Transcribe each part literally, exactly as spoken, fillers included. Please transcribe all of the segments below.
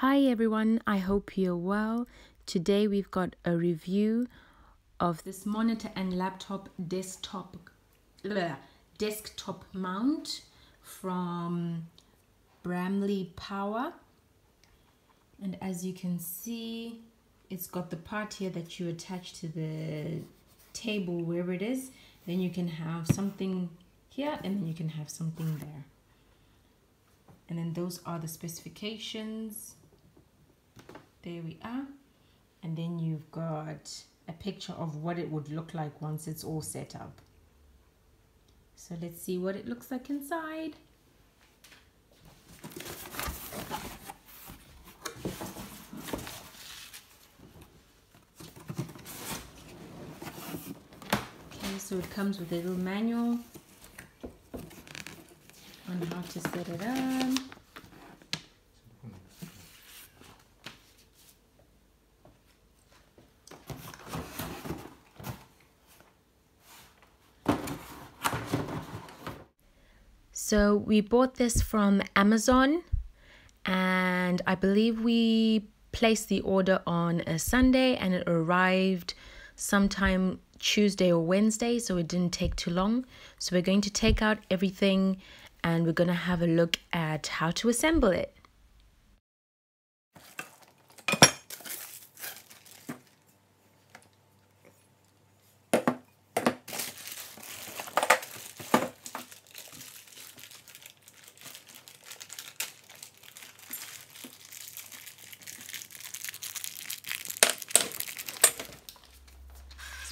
Hi everyone, I hope you're well. Today we've got a review of this monitor and laptop desktop bleh, desktop mount from Bramley Power. And as you can see, it's got the part here that you attach to the table wherever it is. Then you can have something here and then you can have something there. And then those are the specifications. There we are. And then you've got a picture of what it would look like once it's all set up. So let's see what it looks like inside. Okay, so it comes with a little manual on how to set it up. So we bought this from Amazon and I believe we placed the order on a Sunday and it arrived sometime Tuesday or Wednesday, so it didn't take too long. So we're going to take out everything and we're going to have a look at how to assemble it.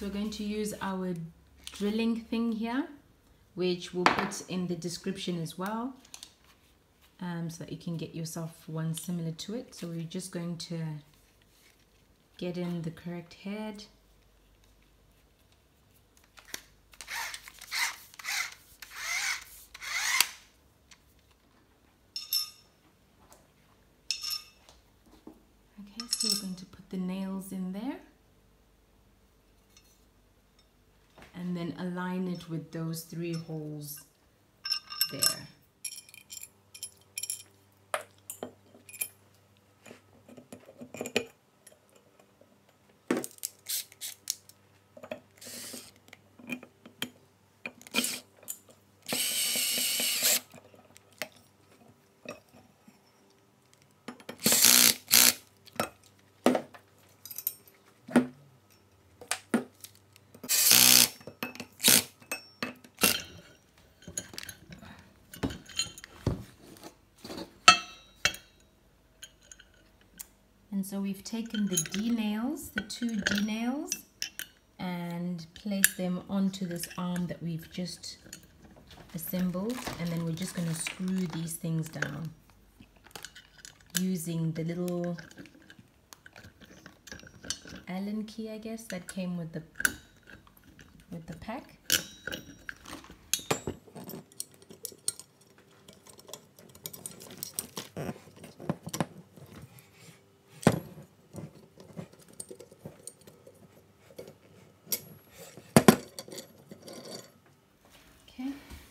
We're going to use our drilling thing here, which we'll put in the description as well, um, so that you can get yourself one similar to it. So we're just going to get in the correct head. Okay, so we're going to put the nails in there. And then align it with those three holes there. And so we've taken the D nails, the two D nails, and placed them onto this arm that we've just assembled. And then we're just going to screw these things down using the little Allen key, I guess, that came with the with the pack.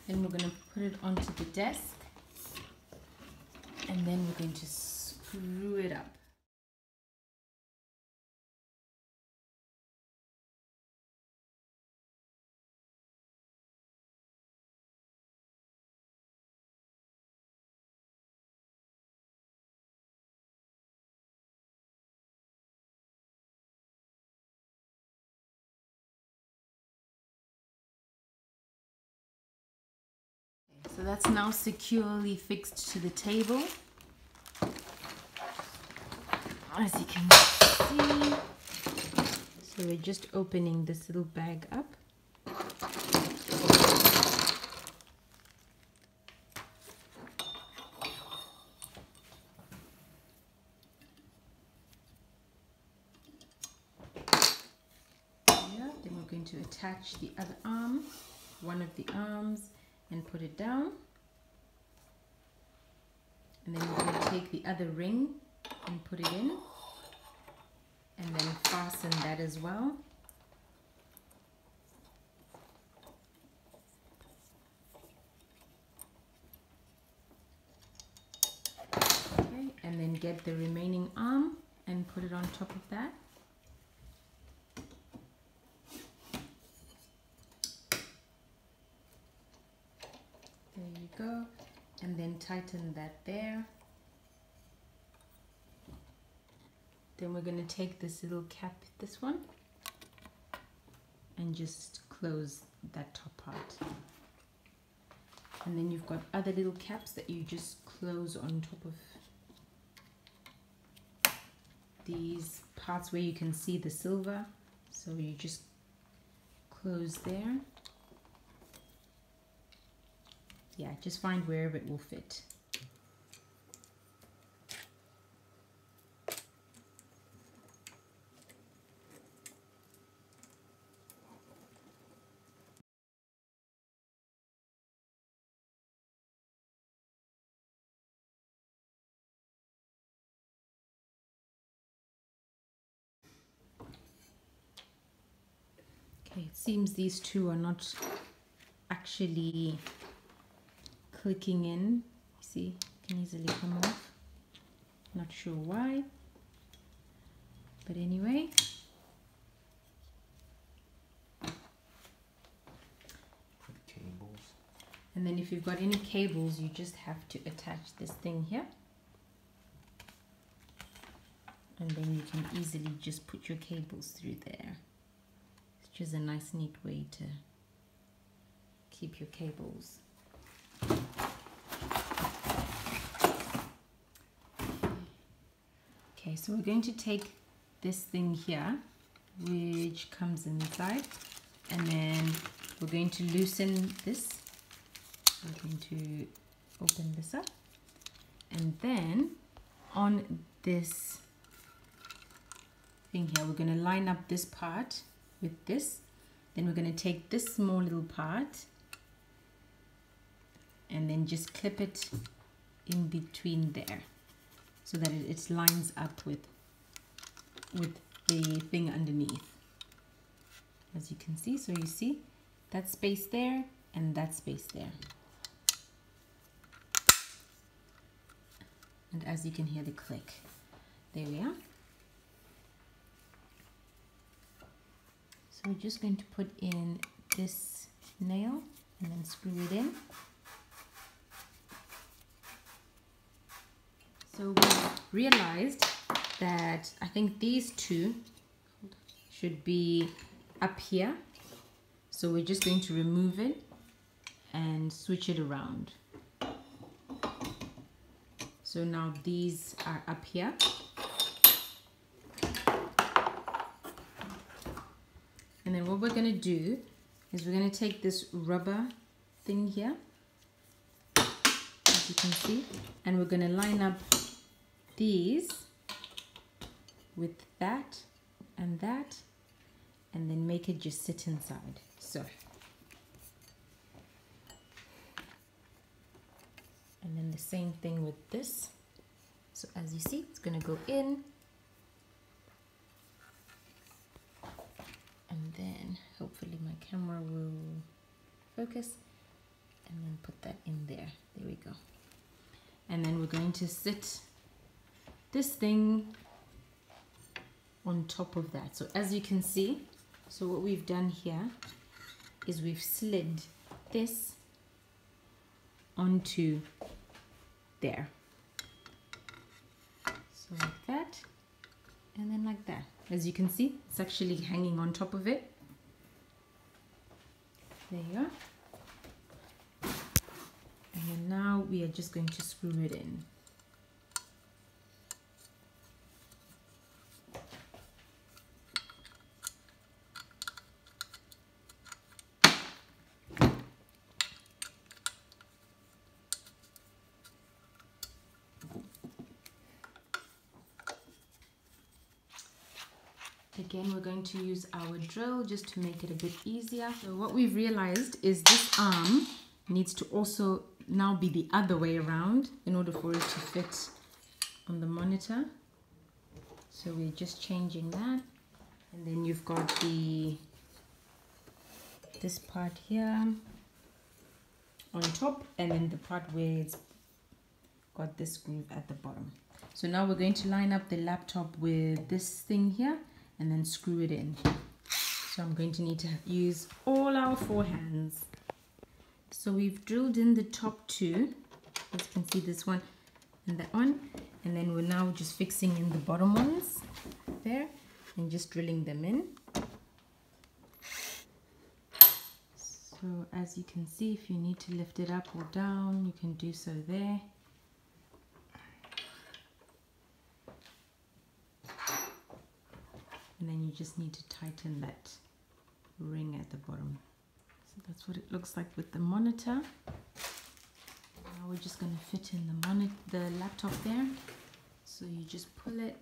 Then we're going to put it onto the desk and then we're going to screw it up. So that's now securely fixed to the table, as you can see. So we're just opening this little bag up. Yeah, then we're going to attach the other arm, one of the arms, and put it down, and then we're going to take the other ring and put it in and then fasten that as well. Okay, and then get the remaining arm and put it on top of that. There you go. And then tighten that there. Then we're going to take this little cap, this one, and just close that top part. And then you've got other little caps that you just close on top of these parts where you can see the silver. So you just close there. Yeah, just find wherever it will fit. Okay, it seems these two are not actually clicking in. See, it can easily come off. Not sure why, but anyway. For the cables. And then if you've got any cables, you just have to attach this thing here. And then you can easily just put your cables through there. It's just a nice, neat way to keep your cables. Okay, so we're going to take this thing here, which comes inside, and then we're going to loosen this. We're going to open this up, and then on this thing here, we're going to line up this part with this. Then we're going to take this small little part and then just clip it in between there so that it, it lines up with with the thing underneath, as you can see. So you see that space there and that space there, and as you can hear the click, there we are. So we're just going to put in this nail and then screw it in. So we realized that I think these two should be up here. So we're just going to remove it and switch it around. So now these are up here. And then what we're going to do is we're going to take this rubber thing here, as you can see, and we're going to line up these with that and that, and then make it just sit inside. So, and then the same thing with this. So as you see, it's going to go in, and then hopefully my camera will focus, and then put that in there. There we go. And then we're going to sit this thing on top of that. So as you can see, so what we've done here is we've slid this onto there, so like that, and then like that. As you can see, it's actually hanging on top of it. There you are. And then now we are just going to screw it in. Again, we're going to use our drill just to make it a bit easier. So what we've realized is this arm needs to also now be the other way around in order for it to fit on the monitor. So we're just changing that. And then you've got the this part here on top, and then the part where it's got this groove at the bottom. So now we're going to line up the laptop with this thing here and then screw it in. So I'm going to need to use all our four hands. So we've drilled in the top two, as you can see, this one and that one, and then we're now just fixing in the bottom ones there and just drilling them in. So as you can see, if you need to lift it up or down, you can do so there. And then you just need to tighten that ring at the bottom. So that's what it looks like with the monitor. Now we're just going to fit in the monitor, the laptop there. So you just pull it.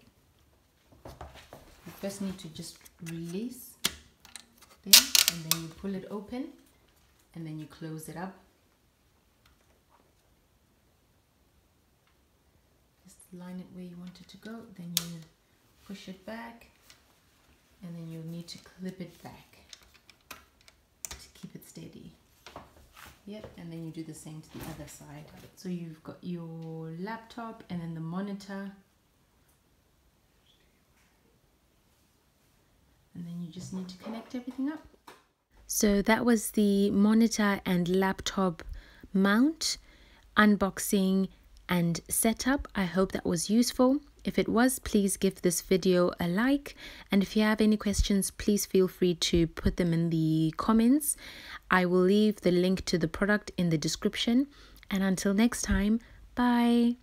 You first need to just release there, and then you pull it open, and then you close it up. Just line it where you want it to go. Then you push it back. And then you'll need to clip it back to keep it steady. Yep, and then you do the same to the other side. So you've got your laptop and then the monitor. And then you just need to connect everything up. So that was the monitor and laptop mount, unboxing and setup. I hope that was useful. If it was, please give this video a like, and if you have any questions, please feel free to put them in the comments. I will leave the link to the product in the description, and until next time, bye.